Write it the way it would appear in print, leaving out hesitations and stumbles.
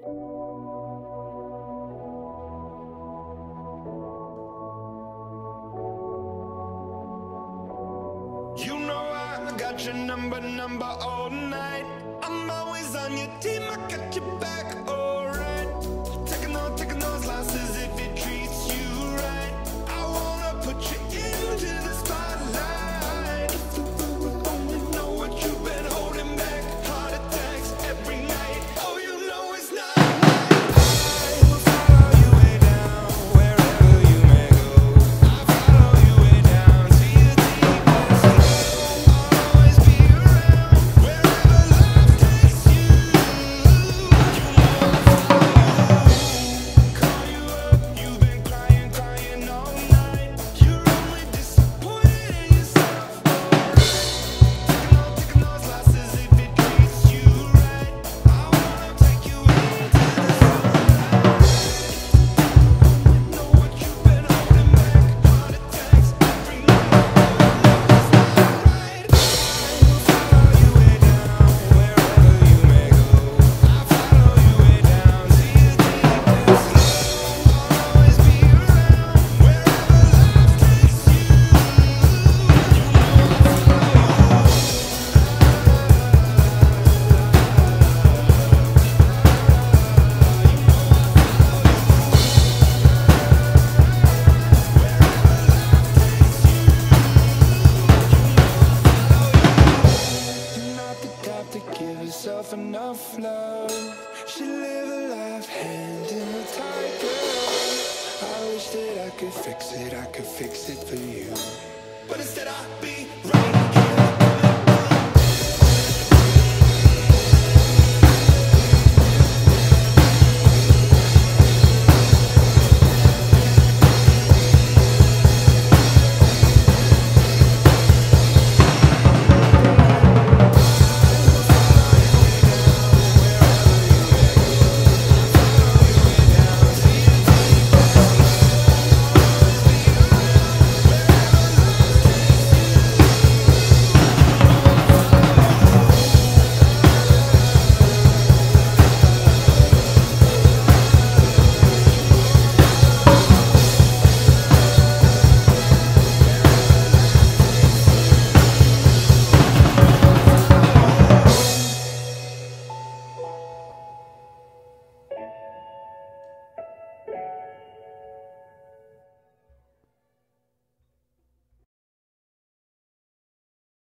You know I got your number all night. I'm always on your team, I got your back, alright. Taking those losses if it treats you right. I wanna put you into the spotlight. If the world would only know what you've been holding back. Heart attacks every night. Oh, you know it's not right. I will follow you way down, wherever you may go. I follow you way down to your deepest low. I'll always be around, wherever life takes you. You know I follow you. Call you up, you've been crying all night. You're only disappointed in yourself, alright. Taking those losses if it treats you right. I wanna take you into the sunlight. Know what you've been holding back. Heart attacks every night. Oh, it's not right. I will follow you way down, wherever you may go. I follow you way down to your deepest low. I'll always be around, wherever life takes you. You know I follow you. You're not the type to give yourself enough love. She live a life hand in a tight girl. I wish that I could fix it for you. But instead I'll be right.